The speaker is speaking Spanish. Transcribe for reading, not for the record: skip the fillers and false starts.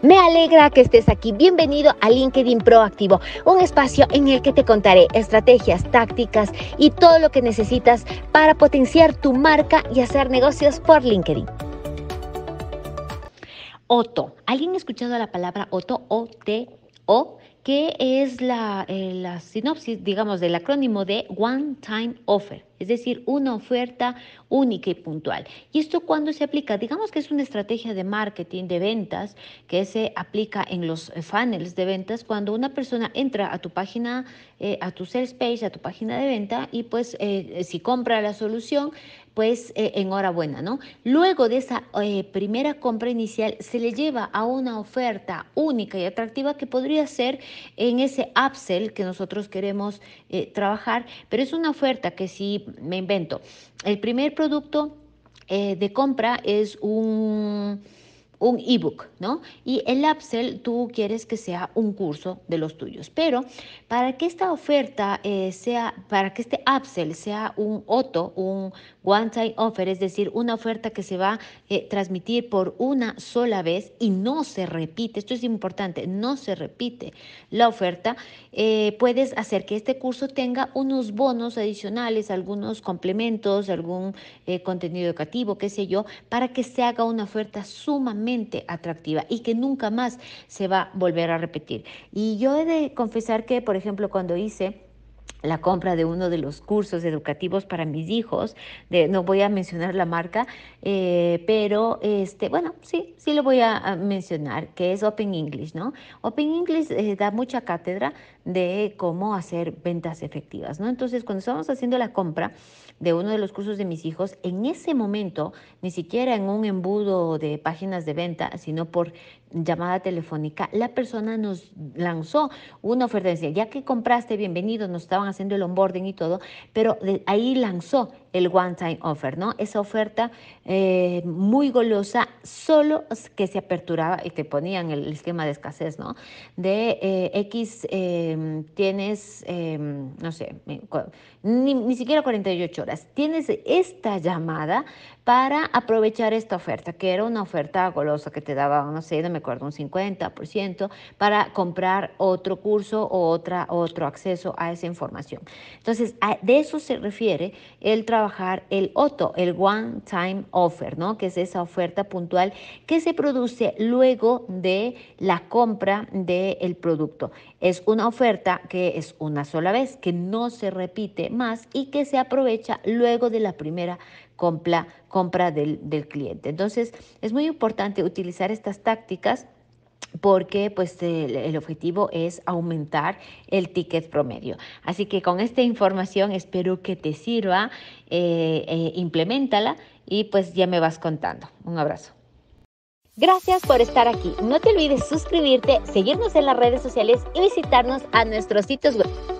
Me alegra que estés aquí. Bienvenido a LinkedIn Proactivo, un espacio en el que te contaré estrategias, tácticas y todo lo que necesitas para potenciar tu marca y hacer negocios por LinkedIn. OTO. ¿Alguien ha escuchado la palabra OTO? O-T-O, que es la sinopsis, digamos, del acrónimo de One Time Offer, es decir, una oferta única y puntual. ¿Y esto cuándo se aplica? Digamos que es una estrategia de marketing, de ventas, que se aplica en los funnels de ventas, cuando una persona entra a tu página, a tu sales page, a tu página de venta, y pues si compra la solución, pues enhorabuena, ¿no? Luego de esa primera compra inicial se le lleva a una oferta única y atractiva que podría ser en ese upsell que nosotros queremos trabajar, pero es una oferta que, si me invento, el primer producto de compra es un ebook, ¿no? Y el upsell tú quieres que sea un curso de los tuyos. Pero para que esta oferta para que este upsell sea un OTO, un One Time Offer, es decir, una oferta que se va a transmitir por una sola vez y no se repite, esto es importante, no se repite la oferta, puedes hacer que este curso tenga unos bonos adicionales, algunos complementos, algún contenido educativo, qué sé yo, para que se haga una oferta sumamente atractiva y que nunca más se va a volver a repetir. Y yo he de confesar que, por ejemplo, cuando hice la compra de uno de los cursos educativos para mis hijos, no voy a mencionar la marca, pero bueno, sí lo voy a mencionar, que es Open English, ¿no? Open English da mucha cátedra de cómo hacer ventas efectivas, ¿no? Entonces, cuando estábamos haciendo la compra de uno de los cursos de mis hijos, en ese momento, ni siquiera en un embudo de páginas de venta, sino por llamada telefónica, la persona nos lanzó una oferta, decía, ya que compraste, bienvenido, nos estaban haciendo el onboarding y todo, pero ahí lanzó el One Time Offer, ¿no? Esa oferta muy golosa, solo que se aperturaba y te ponían el esquema de escasez, ¿no? De X tienes, no sé, ni siquiera 48 horas. Tienes esta llamada para aprovechar esta oferta, que era una oferta golosa que te daba, no sé, no me acuerdo, un 50% para comprar otro curso o otro acceso a esa información. Entonces, de eso se refiere el trabajar el OTO, el One Time Offer, ¿no? Que es esa oferta puntual que se produce luego de la compra del producto. Es una oferta que es una sola vez, que no se repite más y que se aprovecha luego de la primera compra del cliente. Entonces, es muy importante utilizar estas tácticas, porque pues el objetivo es aumentar el ticket promedio. Así que con esta información espero que te sirva, impleméntala y pues ya me vas contando. Un abrazo. Gracias por estar aquí. No te olvides suscribirte, seguirnos en las redes sociales y visitarnos a nuestros sitios web.